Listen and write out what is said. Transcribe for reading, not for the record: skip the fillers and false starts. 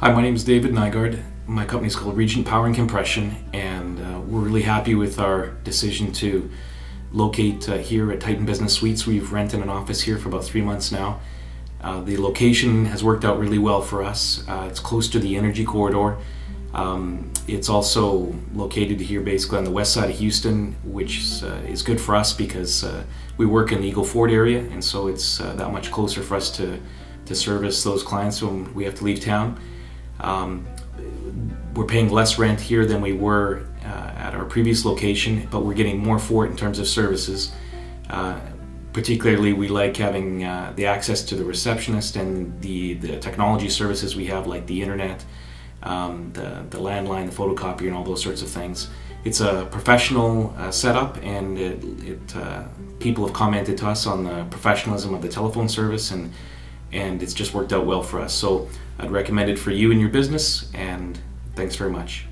Hi, my name is David Nygaard. My company is called Regent Power and Compression, and we're really happy with our decision to locate here at Titan Business Suites. We've rented an office here for about 3 months now. The location has worked out really well for us. It's close to the energy corridor. It's also located here basically on the west side of Houston, which is good for us because we work in the Eagle Ford area, and so it's that much closer for us to service those clients when we have to leave town. We're paying less rent here than we were at our previous location, but we're getting more for it in terms of services. Particularly, we like having the access to the receptionist and the technology services we have, like the internet, the landline, the photocopier, and all those sorts of things. It's a professional setup, and people have commented to us on the professionalism of the telephone service, and it's just worked out well for us. So I'd recommend it for you and your business, and thanks very much.